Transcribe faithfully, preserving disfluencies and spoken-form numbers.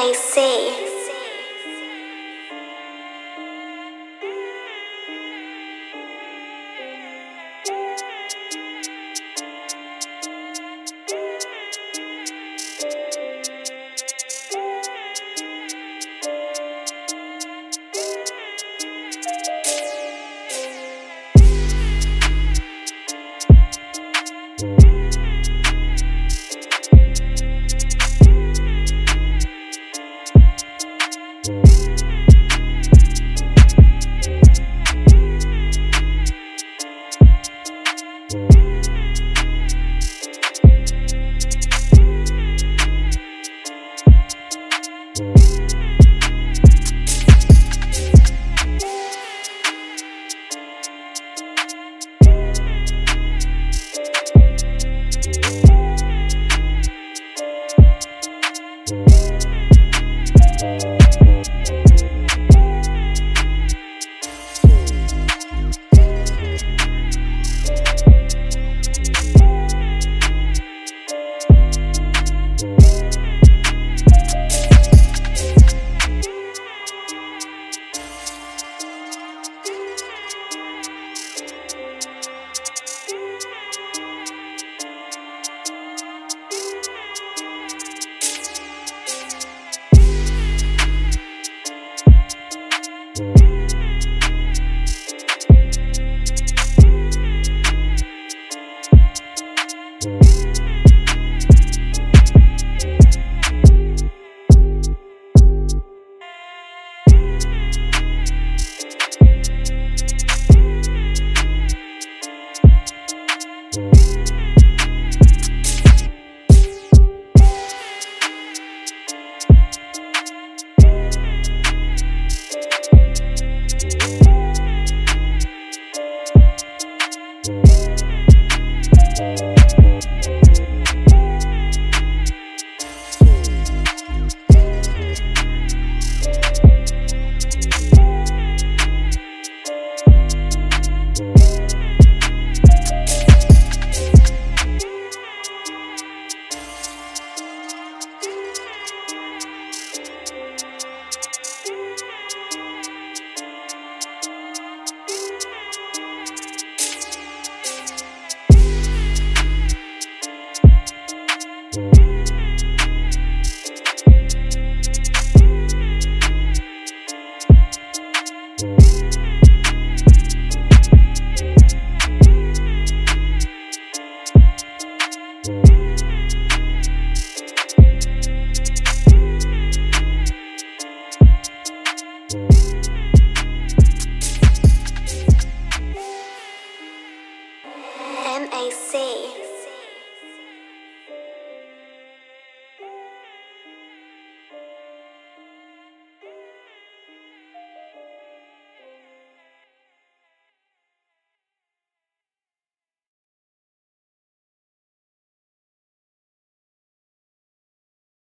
I see. We'll be right back.